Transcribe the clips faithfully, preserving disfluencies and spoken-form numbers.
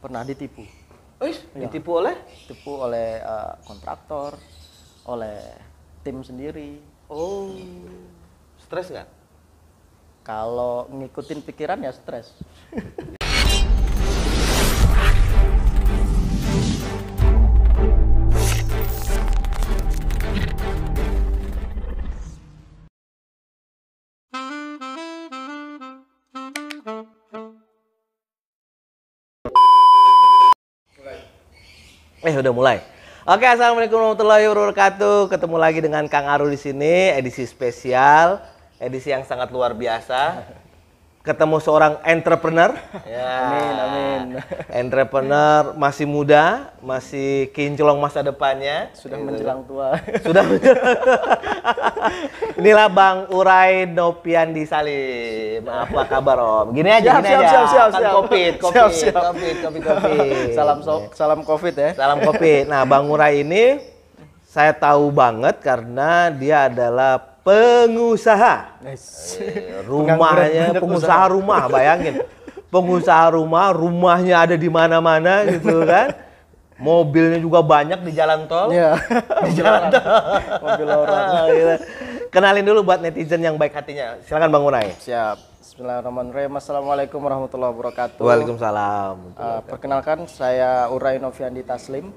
Pernah ditipu. Wih, ya. Ditipu oleh? Ditipu oleh uh, kontraktor, oleh tim sendiri. Oh, stres nggak? Kalau ngikutin pikiran ya stres. Eh udah mulai. Oke, assalamualaikum warahmatullahi wabarakatuh. Ketemu lagi dengan Kang Arul di sini, edisi spesial, edisi yang sangat luar biasa. Ketemu seorang entrepreneur. Ya. Amin, amin. Entrepreneur masih muda, masih kinclong masa depannya. Sudah eh, menjelang tua. Sudah. Inilah Bang Uray Noviandy Salim. Apa kabar Om? Gini aja, siap, gini siap, aja. Siap, siap, kan siap. Covid, COVID, siap, siap. COVID, COVID, COVID. Salam so, salam Covid ya. Salam Covid. Nah, Bang Uray ini saya tahu banget karena dia adalah pengusaha. Yes. Eh, rumahnya pengusaha rumah, bayangin. Pengusaha rumah, rumahnya ada di mana-mana gitu kan. Mobilnya juga banyak di jalan tol. Yeah. Di jalan tol. Mobil orang. Gitu. Kenalin dulu buat netizen yang baik hatinya. Silakan Bang Uray. Siap. Bismillahirrahmanirrahim. Assalamualaikum warahmatullahi wabarakatuh. Waalaikumsalam. Uh, perkenalkan saya Uray Noviandy Taslim.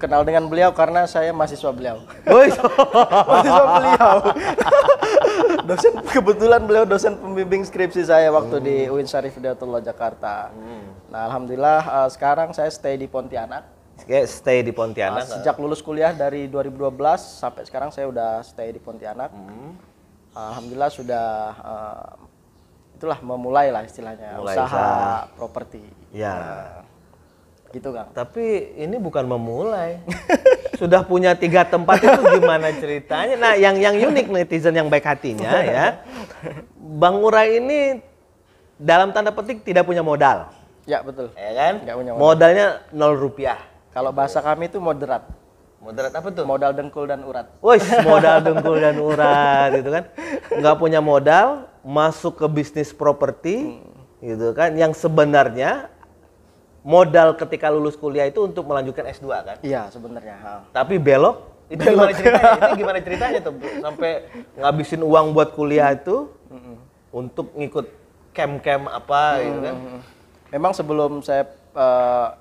Kenal dengan beliau karena saya mahasiswa beliau. Mahasiswa beliau. Dosen, kebetulan beliau dosen pembimbing skripsi saya waktu hmm. di Uin Syarif Hidayatullah Jakarta. Hmm. Nah, alhamdulillah uh, sekarang saya stay di Pontianak. Okay, stay di Pontianak. Uh, sejak lulus kuliah dari dua ribu dua belas sampai sekarang saya udah stay di Pontianak. Hmm. Uh, alhamdulillah sudah uh, itulah memulai lah istilahnya mulai usaha, usaha. properti. Ya. Uh, gitu Kang. Tapi ini bukan memulai. Sudah punya tiga tempat itu gimana ceritanya? Nah, yang yang unik netizen yang baik hatinya ya. Bang Uray ini dalam tanda petik tidak punya modal. Ya, betul. Ya kan? Nggak punya modal. Modalnya nol rupiah. Kalau bahasa kami itu moderat. Moderat apa tuh? Modal dengkul dan urat. Wih, modal dengkul dan urat gitu kan. Nggak punya modal, masuk ke bisnis properti hmm. gitu kan, yang sebenarnya modal ketika lulus kuliah itu untuk melanjutkan S dua kan? Iya sebenarnya. Nah, tapi belok, itu belok. Gimana ceritanya? Itu gimana ceritanya tuh? Sampai ngabisin uang buat kuliah itu mm-hmm. untuk ngikut camp-camp apa mm-hmm. gitu kan? Memang sebelum saya uh,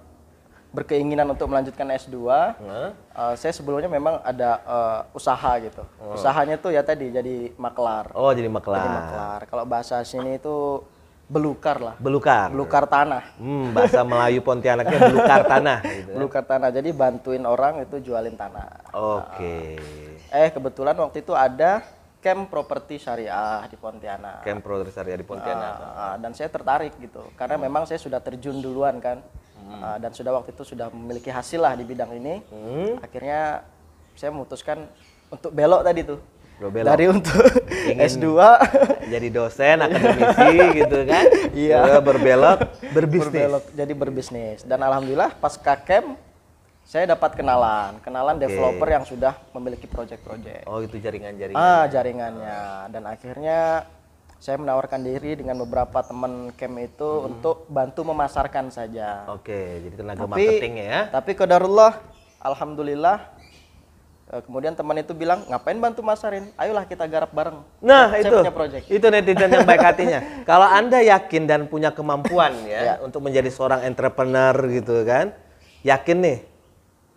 berkeinginan untuk melanjutkan S dua, nah. uh, saya sebelumnya memang ada uh, usaha gitu. Oh. Usahanya tuh ya tadi jadi maklar. Oh jadi maklar. Jadi maklar. Kalau bahasa sini itu belukar lah. Belukar. Belukar tanah. Hmm, bahasa Melayu Pontianaknya belukar tanah. Gitu. Belukar tanah. Jadi bantuin orang itu jualin tanah. Oke. Okay. Nah, eh kebetulan waktu itu ada camp properti syariah di Pontianak. Camp properti syariah di Pontianak. Nah, dan saya tertarik gitu, karena hmm. memang saya sudah terjun duluan kan, hmm. nah, dan sudah waktu itu sudah memiliki hasil lah di bidang ini. Hmm. Akhirnya saya memutuskan untuk belok tadi tuh. Belok. Dari untuk ingin S dua jadi dosen akademisi gitu kan. Iya, berbelok berbisnis. Berbelok jadi berbisnis dan alhamdulillah pas camp saya dapat kenalan, kenalan okay. developer yang sudah memiliki proyek-proyek. Oh, itu jaringan-jaringan. Ah, jaringannya. Dan akhirnya saya menawarkan diri dengan beberapa teman camp itu hmm. untuk bantu memasarkan saja. Oke, okay, jadi tenaga tapi, marketing ya. Tapi qadarullah alhamdulillah kemudian teman itu bilang, ngapain bantu masarin? Ayolah kita garap bareng. Nah saya itu, punya project. Itu netizen yang baik hatinya. Kalau Anda yakin dan punya kemampuan ya, ya untuk menjadi seorang entrepreneur gitu kan, yakin nih.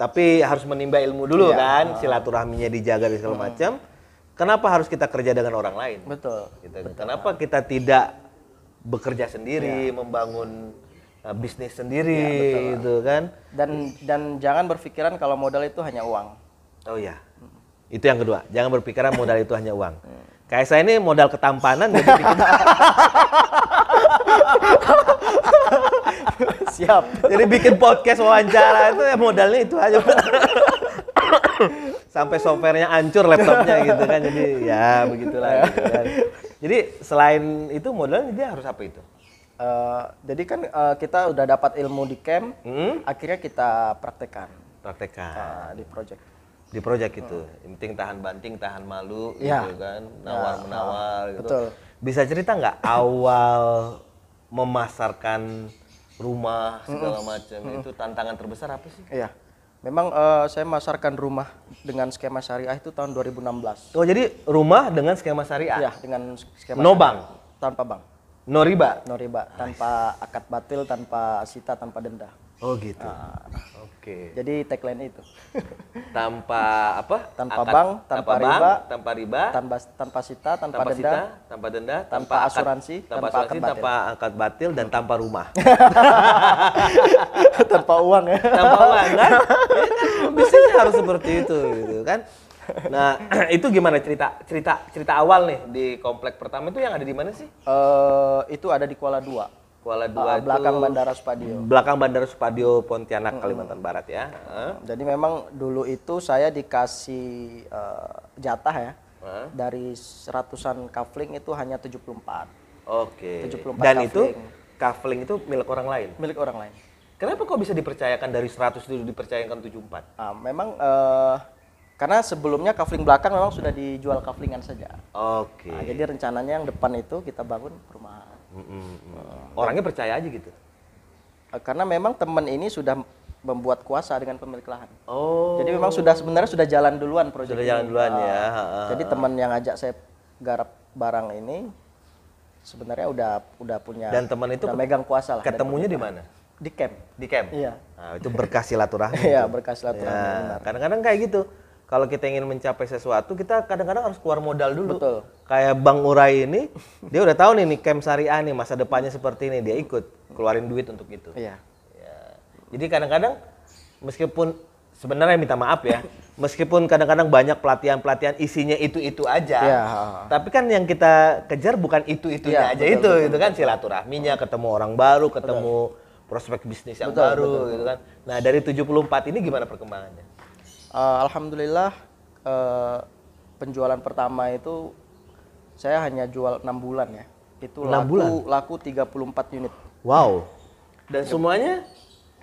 Tapi harus menimba ilmu dulu ya. Kan, silaturahminya dijaga dan segala hmm. macam. Kenapa harus kita kerja dengan orang lain? Betul. Gitu. Betul. Kenapa kita tidak bekerja sendiri, ya. membangun Nah, bisnis sendiri ya, betul, gitu kan? Dan dan jangan berpikiran kalau modal itu hanya uang. Oh iya, itu yang kedua. Jangan berpikiran modal itu hanya uang. Hmm. Kayak saya ini modal ketampanan. Jadi siap. Jadi bikin podcast wawancara itu ya modalnya itu aja. Sampai softwarenya hancur laptopnya gitu kan. Jadi ya begitulah. Gitu kan. Jadi selain itu modalnya dia harus apa itu? Uh, jadi kan uh, kita udah dapat ilmu di camp, hmm? akhirnya kita praktekkan. Praktekkan uh, di project. Di proyek itu, yang penting tahan banting, tahan malu, ya. Gitu kan, nawar-menawar, ya. Gitu. Betul. Bisa cerita nggak awal memasarkan rumah segala macam. Mm-mm. Itu tantangan terbesar apa sih? Iya. Memang uh, saya masarkan rumah dengan skema syariah itu tahun dua ribu enam belas. Oh, jadi rumah dengan skema syariah? Iya, dengan skema no syariah. Bank? Tanpa bank. No riba? No riba, tanpa akad batil, tanpa sita, tanpa denda. Oh gitu. Ah, oke. Okay. Jadi tagline itu. Tanpa apa? Tanpa akad, bank, tanpa, tanpa riba, bank, tanpa riba, tanpa tanpa sita, tanpa, tanpa denda, sita, tanpa denda, tanpa, tanpa akad, asuransi, tanpa akad, asuransi, tanpa akad batil, dan tanpa rumah. Tanpa uang ya. Tanpa uang kan? Bisnisnya harus seperti itu gitu kan. Nah, itu gimana cerita cerita cerita awal nih di komplek pertama itu yang ada di mana sih? Uh, itu ada di Kuala Dua. Kuala Dua, uh, belakang itu, Bandara Supadio. Belakang Bandara Supadio, Pontianak, hmm. Kalimantan Barat ya. Uh. Jadi memang dulu itu saya dikasih uh, jatah ya. Uh. Dari seratusan kafling itu hanya tujuh puluh empat. Oke. Okay. Dan kafling. Itu kafling itu milik orang lain? Milik orang lain. Kenapa kok bisa dipercayakan dari seratus itu dipercayakan tujuh puluh empat? Uh, memang uh, karena sebelumnya kafling belakang memang sudah dijual kaflingan saja. Oke. Okay. Nah, jadi rencananya yang depan itu kita bangun perumahan. Mm-hmm. Orangnya percaya aja gitu? Karena memang teman ini sudah membuat kuasa dengan pemilik lahan. Oh. Jadi memang sudah sebenarnya sudah jalan duluan proyek. Sudah jalan duluan uh, ya. Jadi teman yang ajak saya garap barang ini sebenarnya udah udah punya. Dan teman itu udah megang kuasa lah. Ketemunya di mana? Di camp. Di camp. Iya. Nah, itu berkah silaturahmi. Iya, berkah silaturahmi. Ya. Kadang-kadang kayak gitu. Kalau kita ingin mencapai sesuatu, kita kadang-kadang harus keluar modal dulu. Betul. Kayak Bang Uray ini, dia udah tahu nih, nih camp syariah nih, masa depannya seperti ini, dia ikut. Keluarin duit untuk itu. Iya. Ya. Jadi kadang-kadang, meskipun, sebenarnya minta maaf ya, meskipun kadang-kadang banyak pelatihan-pelatihan isinya itu-itu aja, ya. Tapi kan yang kita kejar bukan itu-itunya ya, aja betul, itu. Betul, itu betul. Kan silaturahminya, ketemu orang baru, ketemu betul. Prospek bisnis yang betul, baru, betul, betul. Gitu kan. Nah dari tujuh puluh empat ini gimana perkembangannya? Uh, Alhamdulillah uh, penjualan pertama itu saya hanya jual enam bulan ya. Itu laku, bulan? Laku tiga puluh empat unit. Wow. Dan yep. Semuanya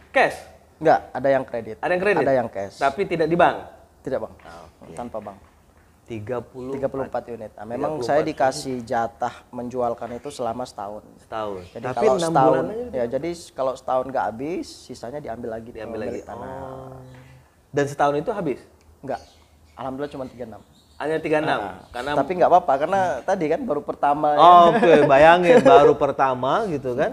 cash? Enggak, ada yang kredit. Ada yang kredit? Ada yang cash. Tapi tidak di bank? Tidak bank, okay. Tanpa bank. tiga puluh empat unit. Nah, memang tiga puluh empat saya dikasih jatah menjualkan itu selama setahun. Setahun. Jadi tapi kalau setahun, ya jadi kalau setahun nggak habis, sisanya diambil lagi. Diambil lagi. Tanah. Oh. Dan setahun itu habis? Enggak. Alhamdulillah cuma tiga puluh enam. Hanya tiga puluh enam? Nah, karena... Tapi nggak apa-apa, karena tadi kan baru pertama. Oh, ya. Oke, okay. Bayangin baru pertama gitu kan.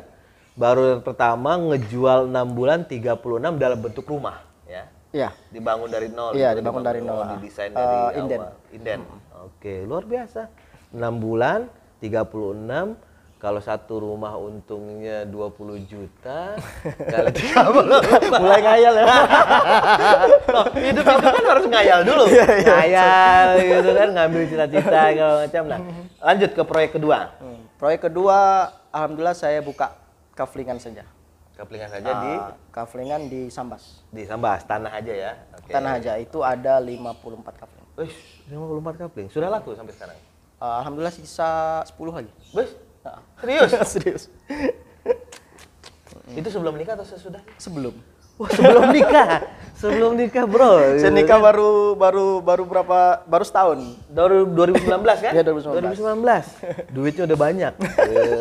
Baru pertama ngejual enam bulan tiga puluh enam dalam bentuk rumah. Ya. Iya. Dibangun dari nol. Iya, dibangun, dibangun dari nol. Didesain uh, dari inden. Awal. Inden. Hmm. Oke, okay. Luar biasa. enam bulan, tiga puluh enam. Kalau satu rumah untungnya dua puluh juta, kali tiga puluh. Mulai ngayal ya. Loh, hidup itu kan harus ngayal dulu. Ngayal gitu kan, ngambil cita-cita kalau macam. Nah, lanjut ke proyek kedua. Hmm. Proyek kedua, alhamdulillah saya buka kaflingan saja. Kaflingan saja uh, di? Kaflingan di Sambas. Di Sambas, tanah aja ya? Okay. Tanah aja, itu ada lima puluh empat kafling. Wih, lima puluh empat kafling? Sudah laku sampai sekarang? Uh, alhamdulillah sisa sepuluh lagi. Wih? Serius? Serius. Itu sebelum nikah atau sesudah? Sebelum. Wah, sebelum nikah. Sebelum nikah, Bro. Saya nikah baru baru baru berapa? Baru setahun. Baru dua ribu sembilan belas kan? Iya, dua ribu sembilan belas. dua ribu sembilan belas. Duitnya udah banyak.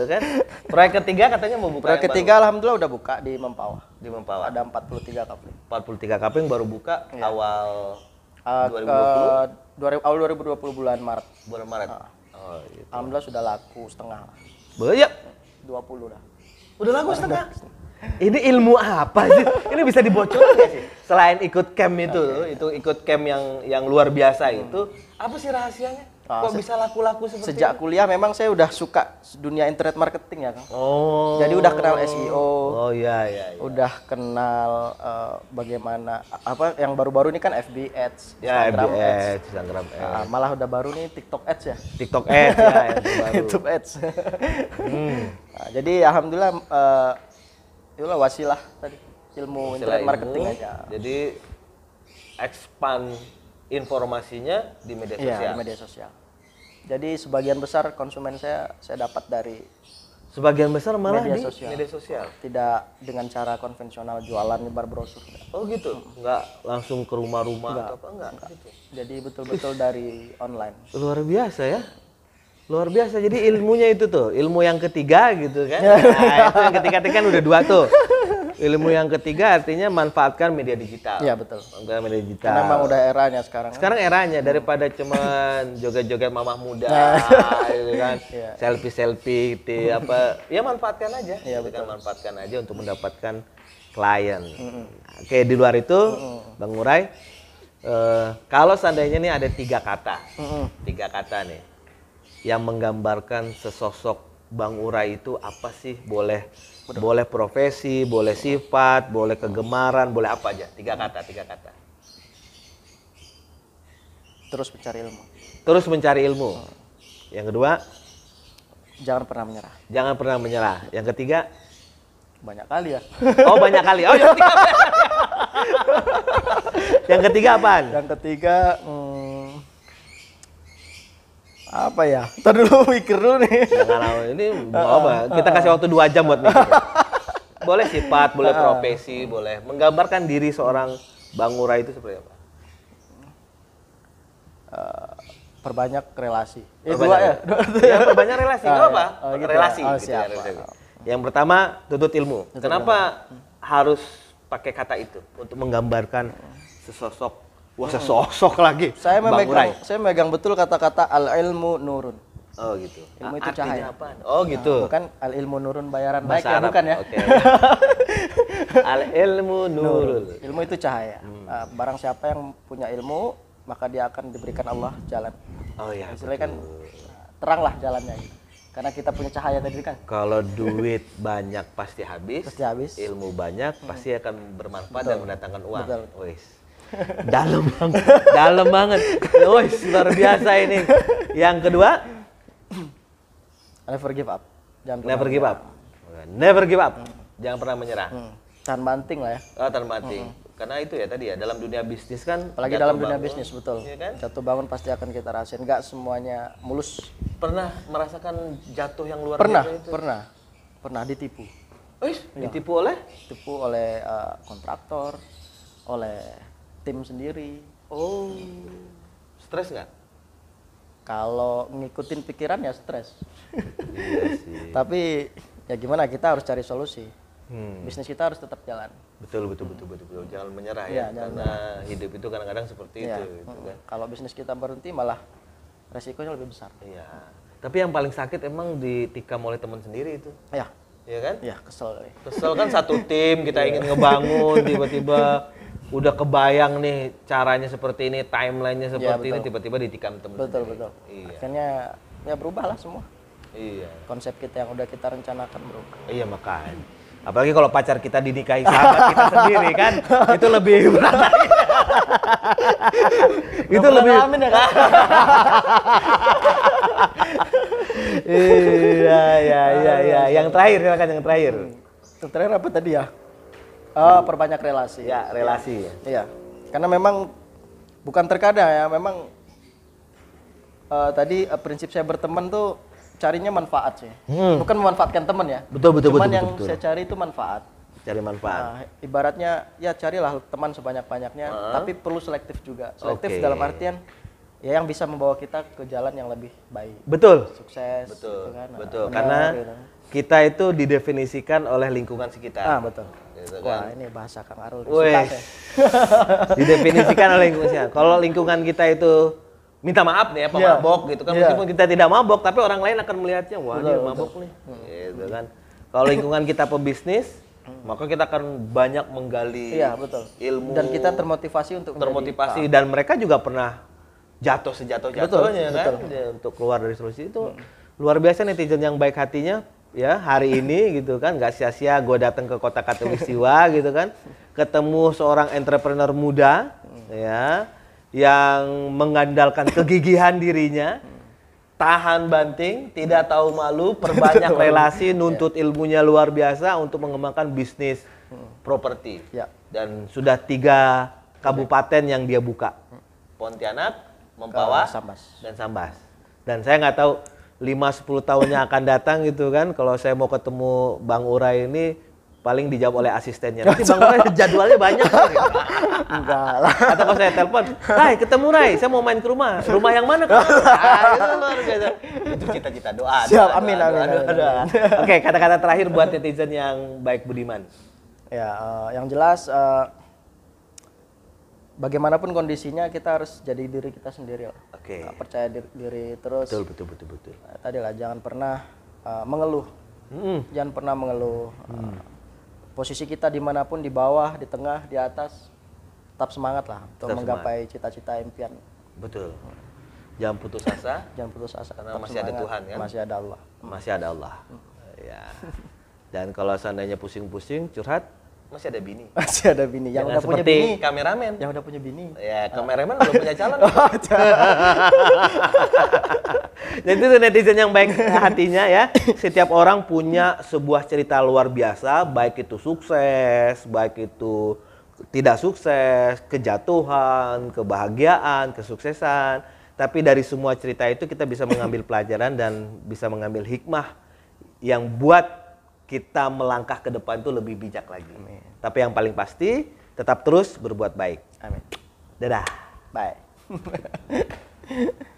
Kan? Proyek ketiga katanya mau buka. Proyek ketiga baru. Alhamdulillah udah buka di Mempawah. Di Mempawah. Ada empat puluh tiga kapling. empat puluh tiga kapling baru buka ya. Awal uh, dua ribu dua puluh. Awal dua ribu dua puluh bulan Maret. Bulan Maret. Uh. Oh, gitu. Alhamdulillah sudah laku setengah. Banyak? dua puluh dah. Udah laku setengah? Ini ilmu apa sih? Ini bisa dibocorin gak sih? Selain ikut camp itu, okay. Itu ikut camp yang yang luar biasa hmm. Itu, apa sih rahasianya? Kok bisa laku-laku seperti sejak itu? Kuliah memang saya udah suka dunia internet marketing ya, Kang. Oh. Jadi udah kenal S E O. Oh iya iya. iya. Udah kenal uh, bagaimana apa yang baru-baru ini kan F B Ads, ya, Instagram F B Ads, Ads, Instagram Ads. Nah, malah udah baru nih TikTok Ads ya. TikTok Ads ya yang baru. YouTube Ads. hmm. Nah, jadi alhamdulillah uh, itulah wasilah tadi ilmu wasilah internet marketing ilmu, aja. Jadi expand informasinya di media sosial. Iya, di media sosial. Jadi sebagian besar konsumen saya saya dapat dari sebagian besar malah media di sosial. Media sosial. Tidak dengan cara konvensional jualan nyebar brosur. Oh gitu. Hmm. Enggak langsung ke rumah-rumah atau apa enggak, enggak. Gitu. Jadi betul-betul dari online. Luar biasa ya. Luar biasa, jadi ilmunya itu tuh, ilmu yang ketiga gitu kan. Nah, itu yang ketiga kan udah dua tuh. Ilmu yang ketiga artinya manfaatkan media digital. Iya betul. Manfaatkan media digital. Karena memang udah eranya sekarang. Sekarang eranya, daripada cuman joget-joget mamah muda, gitu kan. Selfie-selfie gitu, apa. Ya manfaatkan aja. Iya betul. Manfaatkan aja untuk mendapatkan klien. Mm-hmm. Oke, di luar itu, mm-hmm. Bang Uray, uh, kalau seandainya nih ada tiga kata, mm-hmm. tiga kata nih. Yang menggambarkan sesosok Bang Uray itu apa sih? Boleh Betul. boleh profesi, boleh sifat, boleh kegemaran, boleh apa aja. Tiga kata, tiga kata. Terus mencari ilmu. Terus mencari ilmu. Yang kedua? Jangan pernah menyerah. Jangan pernah menyerah. Yang ketiga? Banyak kali ya. Oh banyak kali. Oh, yang ketiga. Yang ketiga apaan? Yang ketiga... Hmm... apa ya? Ntar dulu mikir dulu nih. Jangan, ini mau apa? Kita kasih waktu dua jam buat mikir. Boleh sifat, boleh profesi, boleh. Menggambarkan diri seorang Bang Uray itu seperti apa? Uh, perbanyak relasi. Eh, perbanyak dua ya? Ya, perbanyak relasi. Gak apa? Oh, gitu relasi. Ya. Oh, gitu ya, relasi. Yang pertama, tutut ilmu. Tutut Kenapa ilmu. harus pakai kata itu? Untuk menggambarkan sesosok. Wah, sesosok lagi. Saya memegang, saya memegang betul kata-kata al-ilmu nurun. Oh gitu. Ilmu itu cahaya. Apaan? Oh gitu. Nah, bukan al-ilmu nurun bayaran baik ya, bukan ya. Okay. Al-ilmu nurun. Ilmu itu cahaya. Hmm. Uh, barang siapa yang punya ilmu, maka dia akan diberikan Allah jalan. Oh iya. Istilahnya kan teranglah jalannya. Karena kita punya cahaya tadi kan. Kalau duit banyak pasti habis. Pasti habis. Ilmu banyak pasti akan bermanfaat betul. dan mendatangkan uang. Betul. Wis. Dalam banget, dalam banget. Wih, luar biasa ini. Yang kedua, never give up. Jangan never give up. up. Never give up. Hmm. Jangan pernah menyerah. Hmm. Tahan banting lah ya. Oh, tahan banting. Hmm. Karena itu ya tadi ya, dalam dunia bisnis kan. Apalagi dalam dunia bangun, bisnis, betul. Iya kan? Jatuh bangun pasti akan kita rasain. Enggak semuanya mulus. Pernah merasakan jatuh yang luar pernah, biasa itu? Pernah, pernah. Pernah ditipu. Wih, ya. Ditipu oleh? Ditipu oleh uh, kontraktor, oleh... tim sendiri. Oh, stres nggak? Kalau ngikutin pikiran ya stres. Iya sih. Tapi ya gimana, kita harus cari solusi. Hmm. Bisnis kita harus tetap jalan. Betul betul betul betul betul. Jangan menyerah ya, ya. Karena jangan. Hidup itu kadang-kadang seperti ya. itu. Gitu kan. Kalau bisnis kita berhenti malah resikonya lebih besar. Iya. Tapi yang paling sakit emang ditikam oleh teman sendiri itu. Ya. Iya kan? Ya kesel. Kesel kan satu tim kita ingin ngebangun tiba-tiba. Udah kebayang nih caranya seperti ini, timelinenya seperti ya, ini, tiba-tiba ditikam temen. Betul, betul. Iya. Akhirnya ya berubah lah semua. Iya. Konsep kita yang udah kita rencanakan berubah. Iya makanya. Apalagi kalau pacar kita dinikahi sahabat kita sendiri kan, itu lebih berat. Itu lebih. Amin ya kan? Iya, iya, iya, iya. Yang terakhir, silakan yang terakhir. Yang terakhir apa tadi ya? Oh, perbanyak relasi. Ya, relasi ya. Iya. Karena memang bukan terkadang ya, memang uh, tadi uh, prinsip saya berteman tuh carinya manfaat sih. Hmm. Bukan memanfaatkan teman ya. Betul, betul, Cuman betul. Cuman yang betul, saya betul. cari itu manfaat. Cari manfaat. Nah, ibaratnya ya carilah teman sebanyak-banyaknya, uh-huh. tapi perlu selektif juga. Selektif okay. dalam artian ya yang bisa membawa kita ke jalan yang lebih baik. Betul. Sukses. Betul. Gitu kan. Betul. Benar, Karena gitu. kita itu didefinisikan oleh lingkungan sekitar. Ah, betul. Gitu kan. Wah, ini bahasa Kang Arul. Wih, didefinisikan oleh lingkungannya. Kalau lingkungan kita itu minta maaf nih ya, pemabok yeah. gitu kan. Yeah. Meskipun kita tidak mabok, tapi orang lain akan melihatnya, wah betul, dia mabok betul. nih. Hmm. Gitu kan. Kalau lingkungan kita pebisnis, maka kita akan banyak menggali yeah, betul. ilmu. Dan kita termotivasi untuk termotivasi. Dan mereka juga pernah jatuh sejatuh-jatuhnya kan. Betul. Ya, untuk keluar dari solusi itu. Hmm. Luar biasa netizen yang baik hatinya. Ya hari ini gitu kan, nggak sia-sia gue datang ke kota Katulistiwa gitu kan, ketemu seorang entrepreneur muda ya yang mengandalkan kegigihan dirinya, tahan banting, tidak tahu malu, perbanyak relasi, nuntut ilmunya luar biasa untuk mengembangkan bisnis properti, dan sudah tiga kabupaten yang dia buka, Pontianak, Mempawah, dan Sambas, dan saya nggak tahu lima sampai sepuluh tahunnya akan datang gitu kan. Kalau saya mau ketemu Bang Uray ini paling dijawab oleh asistennya. Nanti Bang Uray jadwalnya banyak. Enggak lah. Atau kalau saya telepon, Ray ketemu Ray, saya mau main ke rumah. Rumah yang mana? Nah, itu itu cita-cita doa. Siap, doa, amin, doa, amin, doa, doa, amin. Doa. Oke, kata-kata terakhir buat netizen yang baik budiman. Ya, uh, yang jelas uh, bagaimanapun kondisinya kita harus jadi diri kita sendiri. Oke. Okay. Uh, percaya diri, diri terus. Betul, betul, betul, betul. Uh, tadi lah, jangan pernah uh, mengeluh. Mm. Jangan pernah mengeluh. Uh, mm. Posisi kita dimanapun, di bawah, di tengah, di atas, tetap semangat lah untuk menggapai cita-cita impian. Betul. Jangan putus asa. Jangan putus asa. Karena tetap masih semangat. Ada Tuhan kan? Masih ada Allah. Masih ada Allah. Hmm. Ya. Dan kalau seandainya pusing-pusing, curhat, masih ada bini. Masih ada bini. Yang udah punya bini. Kameramen. Yang udah punya bini. Ya, kameramen belum punya calon. Jadi itu netizen yang baik hatinya ya. Setiap orang punya sebuah cerita luar biasa, baik itu sukses, baik itu tidak sukses, kejatuhan, kebahagiaan, kesuksesan. Tapi dari semua cerita itu kita bisa mengambil pelajaran dan bisa mengambil hikmah yang buat kita melangkah ke depan itu lebih bijak lagi. Amin. Tapi yang paling pasti, tetap terus berbuat baik. Amin. Dadah. Bye.